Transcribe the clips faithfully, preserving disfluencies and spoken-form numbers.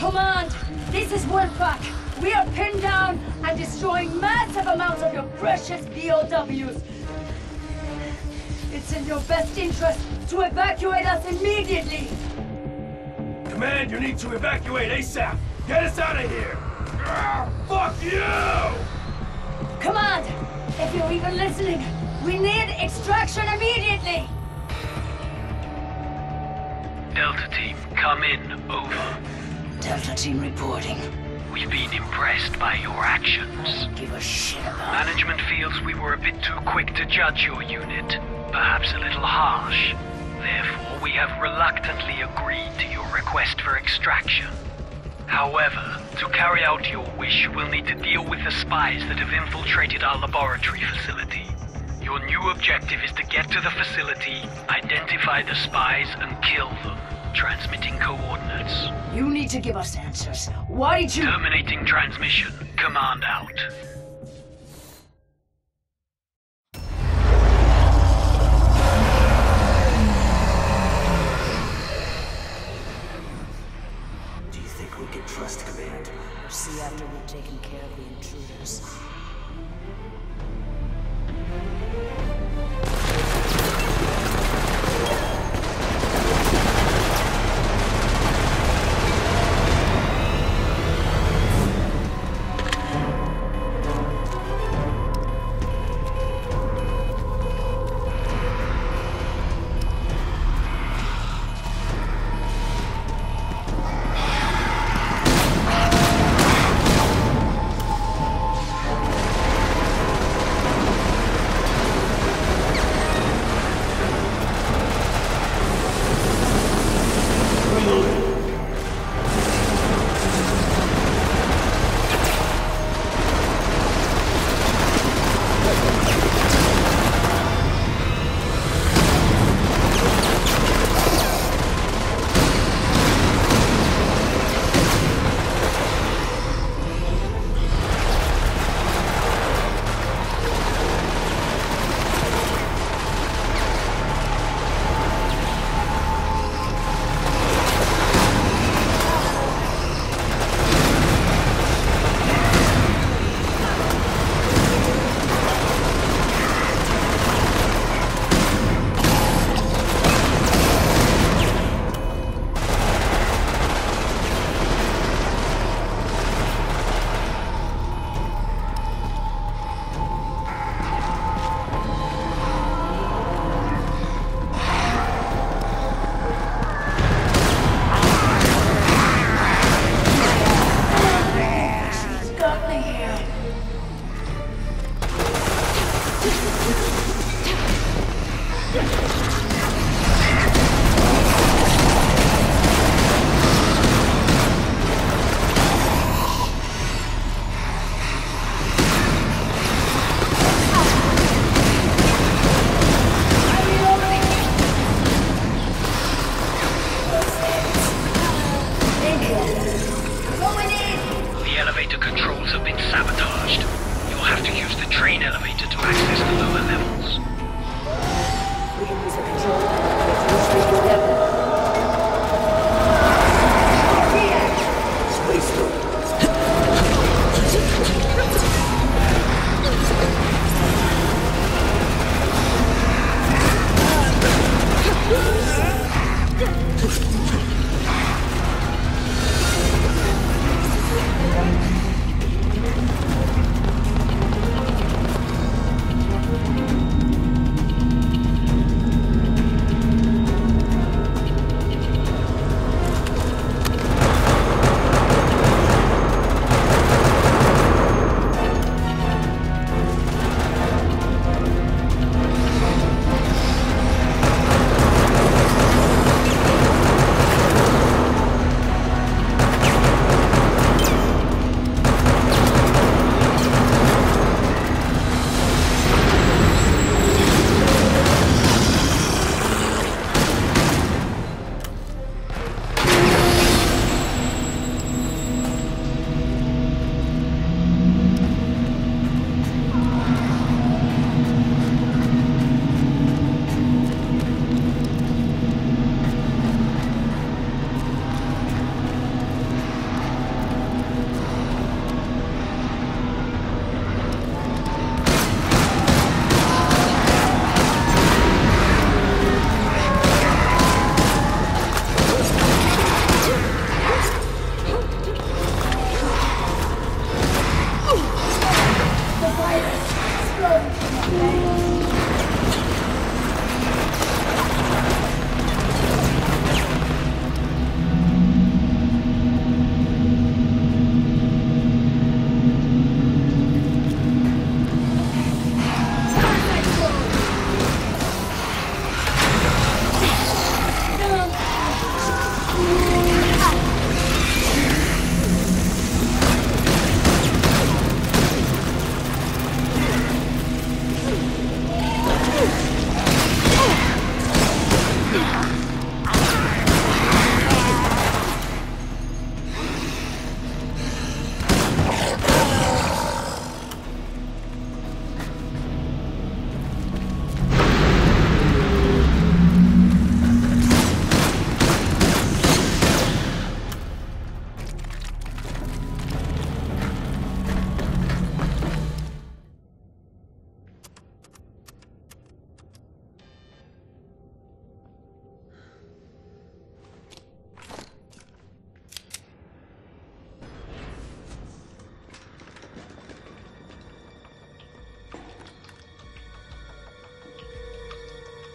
Command, this is Wolfpack. We are pinned down and destroying massive amounts of your precious B O Ws. It's in your best interest to evacuate us immediately. Command, you need to evacuate ASAP. Get us out of here. Arrgh, fuck you! Command, if you're even listening, we need extraction immediately. Delta team, come in, over. Delta team reporting. We've been impressed by your actions. I don't give a shit about Management feels we were a bit too quick to judge your unit, perhaps a little harsh. Therefore, we have reluctantly agreed to your request for extraction. However, to carry out your wish, you will need to deal with the spies that have infiltrated our laboratory facility. Your new objective is to get to the facility, identify the spies, and kill them. Transmitting coordinates. You need to give us answers. Why did you- Terminating transmission. Command out. Do you think we can trust Command? See after we've taken care of the intruders.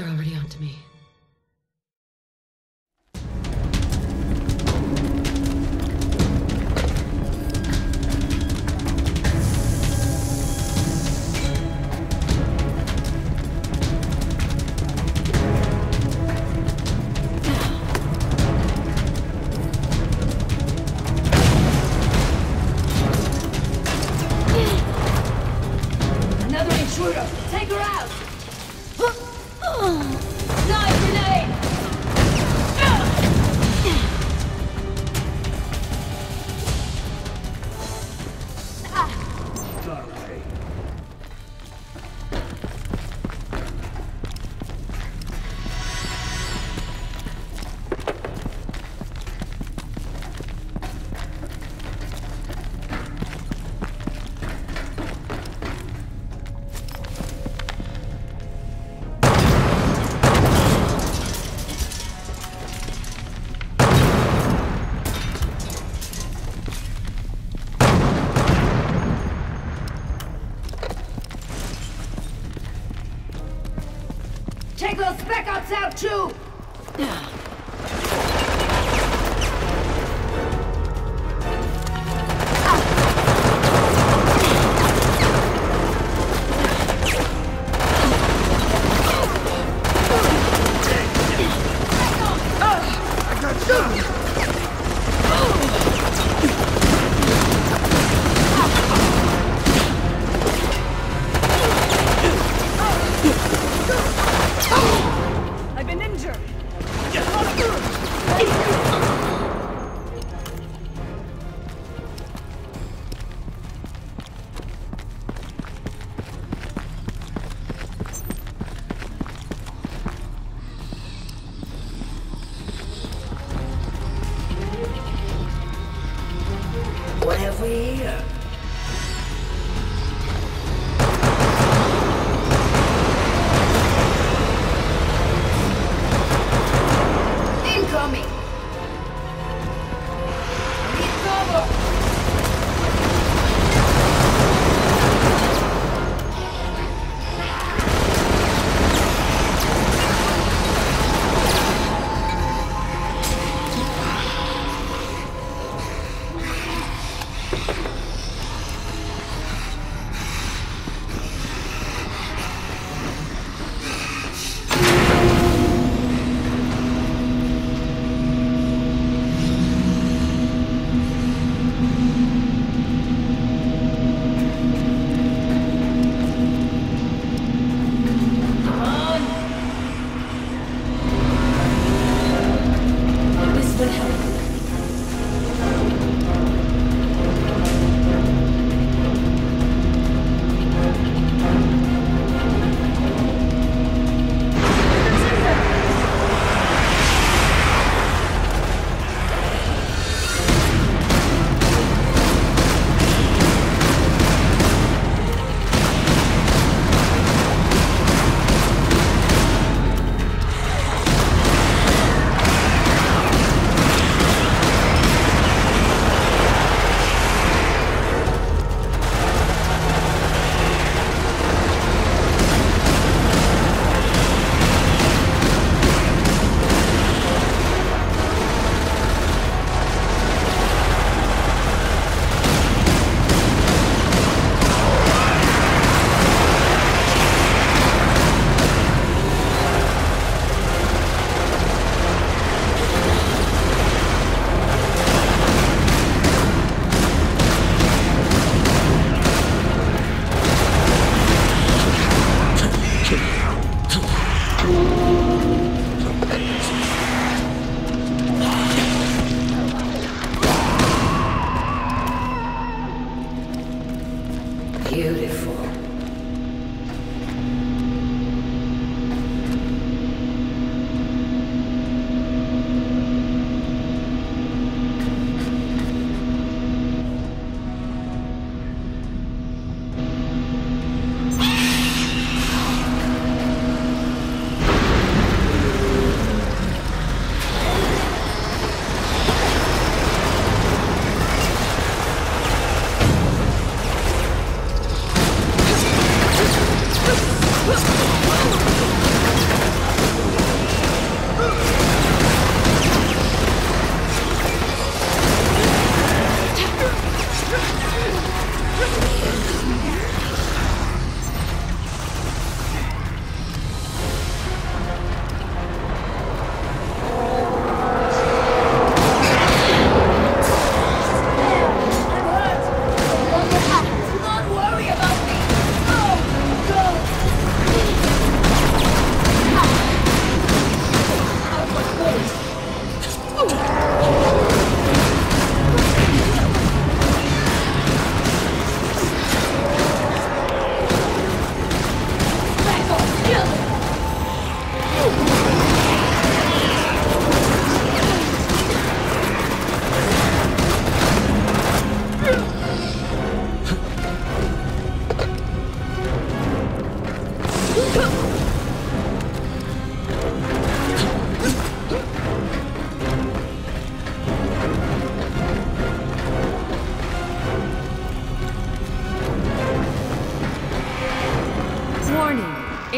They're already onto me. Out too!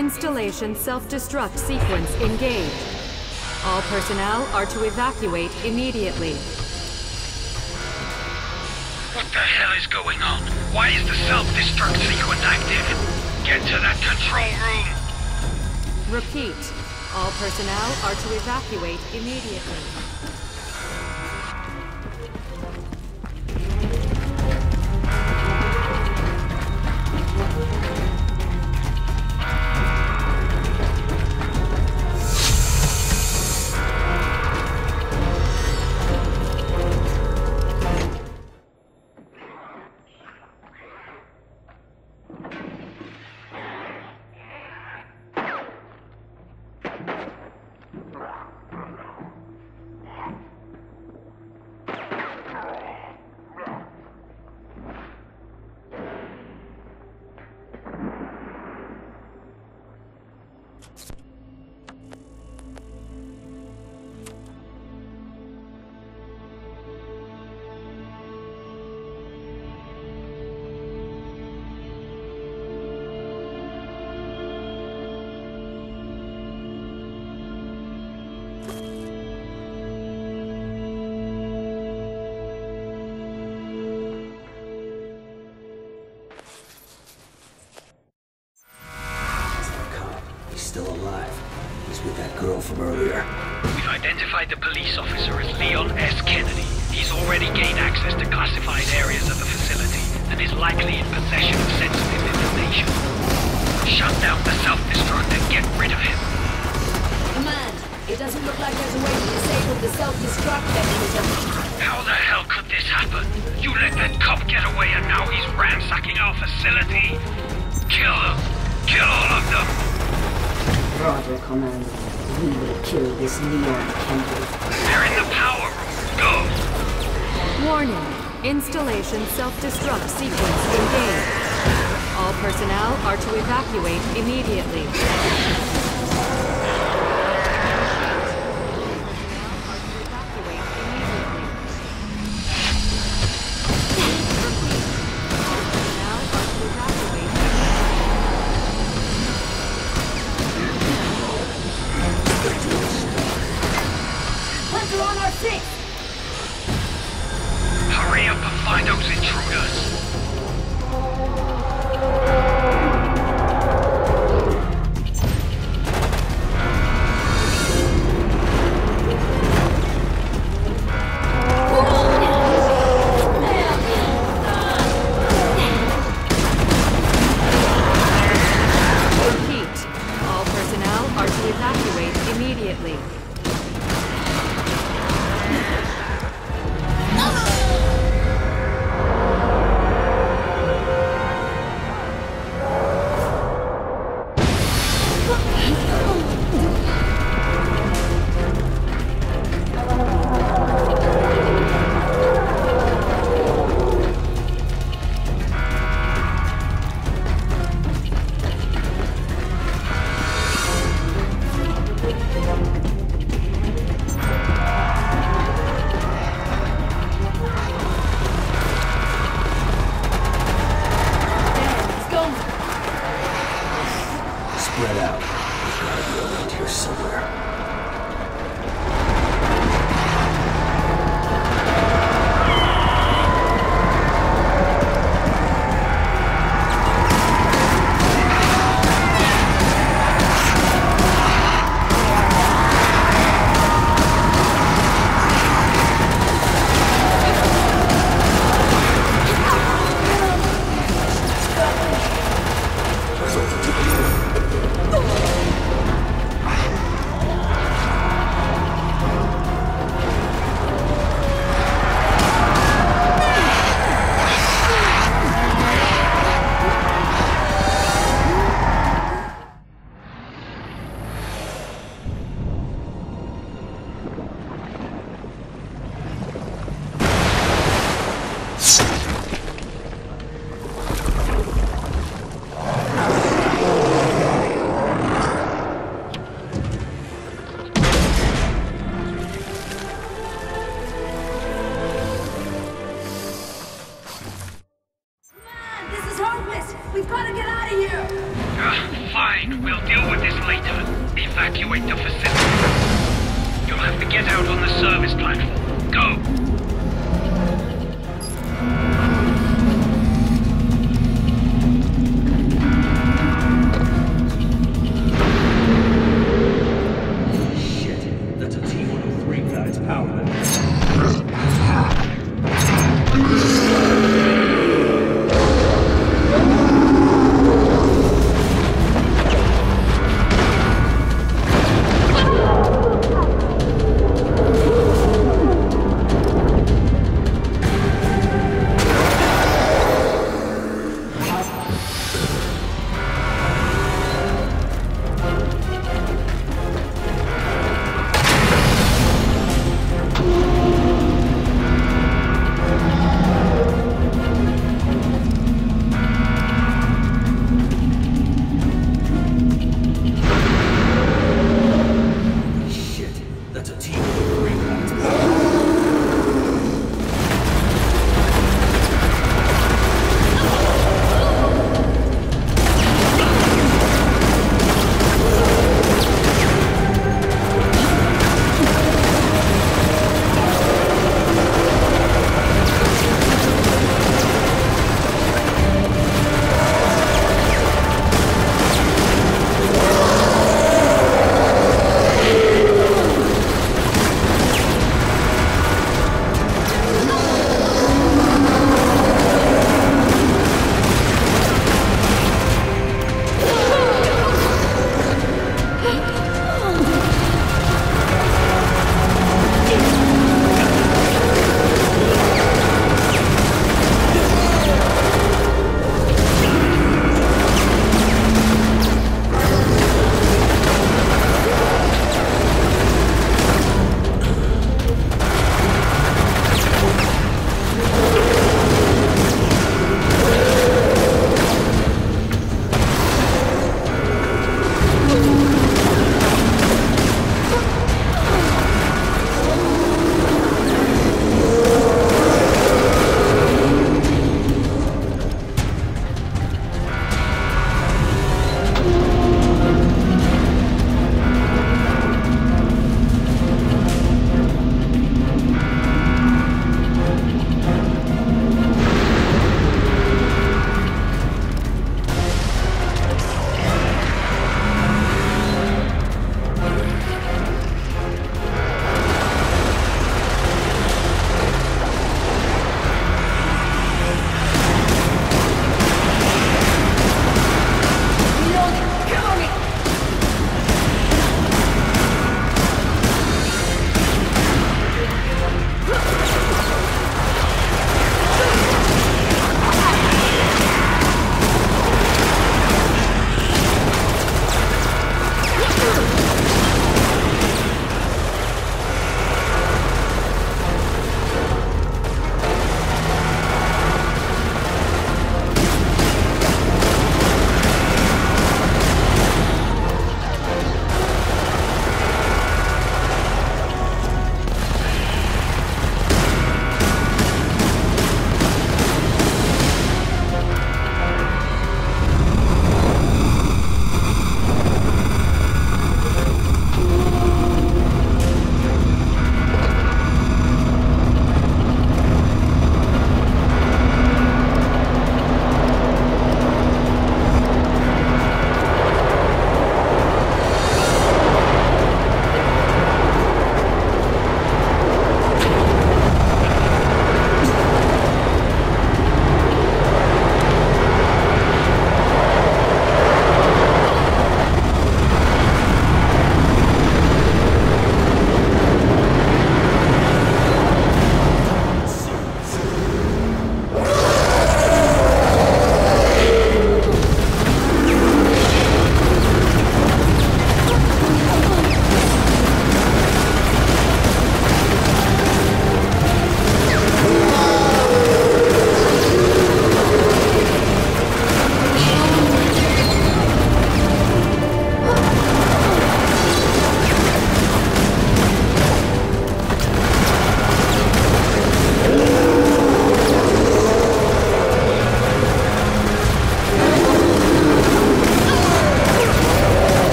Installation self-destruct sequence engaged. All personnel are to evacuate immediately. What the hell is going on? Why is the self-destruct sequence active? Get to that control room! Repeat. All personnel are to evacuate immediately. From earlier. We've identified the police officer as Leon S. Kennedy. He's already gained access to classified areas of the facility and is likely in possession of sensitive information. Shut down the self-destruct and get rid of him. Command, it doesn't look like there's a way to disable the self-destruct mechanism. How the hell could this happen? You let that cop get away and now he's ransacking our facility? Kill them! Kill all of them! Roger, Commander. We will kill this Leon Kennedy. They're in the power room. Go! Warning. Installation self-destruct sequence engaged. All personnel are to evacuate immediately. its power limits.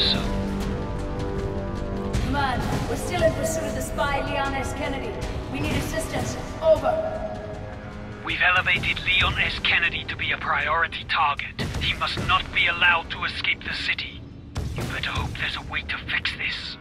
so. Command, we're still in pursuit of the spy Leon S. Kennedy. We need assistance. Over. We've elevated Leon S. Kennedy to be a priority target. He must not be allowed to escape the city. You better hope there's a way to fix this.